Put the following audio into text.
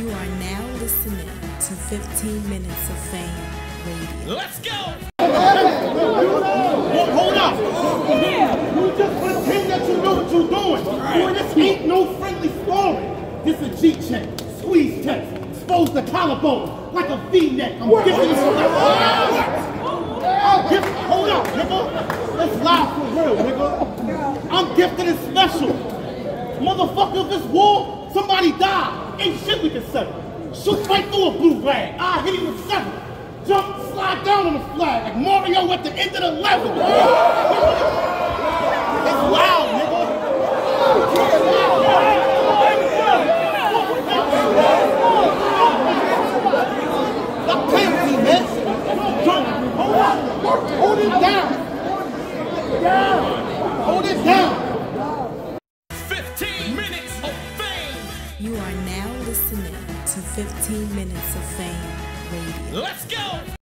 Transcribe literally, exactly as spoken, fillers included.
You are now listening to fifteen Minutes of Fame Radio. Let's go! Hold up! Yeah. You just pretend that you know what you're doing. Right. Boy, this ain't no friendly sparring. This is a G-check, squeeze test, expose the collarbone like a V-neck. I'm giving you some. I'll give. Hold up, nigga. Let's lie for real, nigga. I'm gifted and special. Motherfucker, this war, somebody died. Ain't shit we can settle. Shoot right through a blue rag. I hit him with seven. Jump, slide down on the flag like Mario at the end of the level. It's loud, nigga. It's loud. Stop playing with me, man. Jump. Hold up. Hold it down. Hold it down. fifteen minutes of fame. You are now listening to fifteen Minutes of Fame Radio. Let's go!